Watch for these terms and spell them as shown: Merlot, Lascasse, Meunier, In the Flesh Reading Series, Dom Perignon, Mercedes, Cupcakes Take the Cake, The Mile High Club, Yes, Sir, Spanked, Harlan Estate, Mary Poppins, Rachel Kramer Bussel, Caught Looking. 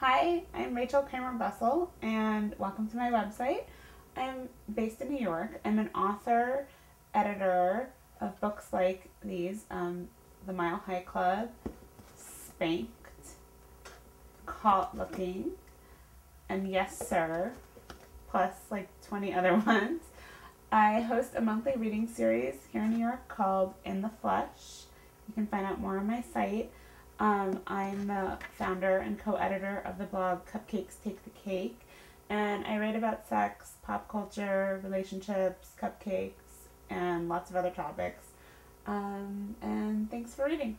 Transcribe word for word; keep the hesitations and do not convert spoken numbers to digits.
Hi, I'm Rachel Kramer Bussel, and welcome to my website. I'm based in New York. I'm an author, editor of books like these, um, The Mile High Club, Spanked, Caught Looking, and Yes, Sir, plus like twenty other ones. I host a monthly reading series here in New York called In the Flesh. You can find out more on my site. Um, I'm the founder and co-editor of the blog Cupcakes Take the Cake, and I write about sex, pop culture, relationships, cupcakes, and lots of other topics. Um, and thanks for reading.